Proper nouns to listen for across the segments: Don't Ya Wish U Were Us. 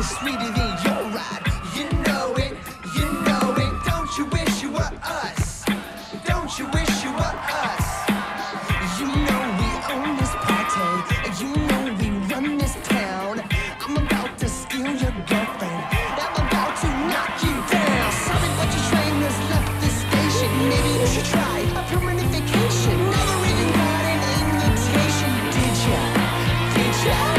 Sweeter than your ride, you know it, don't you wish you were us, don't you wish you were us, you know we own this party, you know we run this town, I'm about to steal your girlfriend, I'm about to knock you down, sorry but your train has left the station, maybe you should try a permanent vacation, never even got an invitation, did ya, did ya?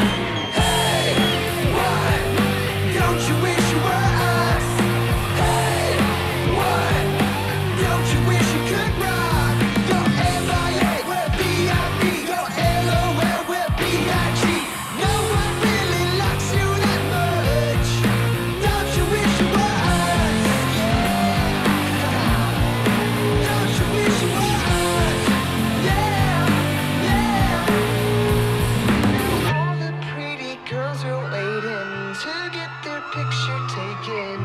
Picture taken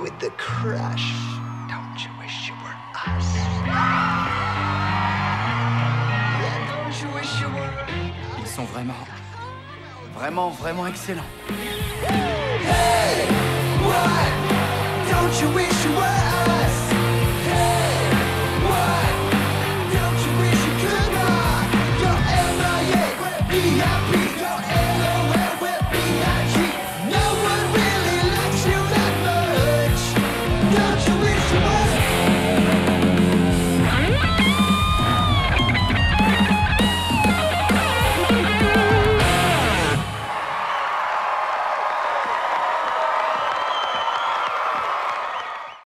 with the crush. Don't you wish you were us? Yeah, don't you wish you were us? Ils sont vraiment excellents. Hey, what? Don't you wish you were us?